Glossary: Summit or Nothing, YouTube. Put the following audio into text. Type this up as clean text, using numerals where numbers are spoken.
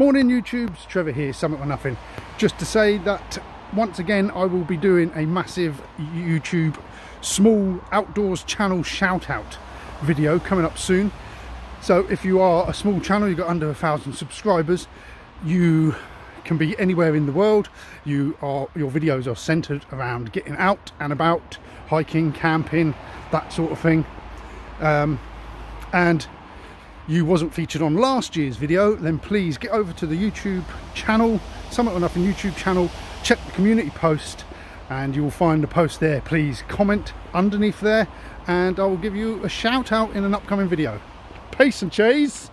Morning YouTubes, Trevor here, Summit or Nothing. Just to say that once again I will be doing a massive YouTube small outdoors channel shout out video coming up soon. So if you are a small channel, you've got under 1,000 subscribers, you can be anywhere in the world, your videos are centered around getting out and about, hiking, camping, that sort of thing. And you wasn't featured on last year's video, then please get over to the YouTube channel, Summit or Nothing YouTube channel, check the community post and you'll find the post there. Please comment underneath there and I will give you a shout out in an upcoming video. Peace and cheese.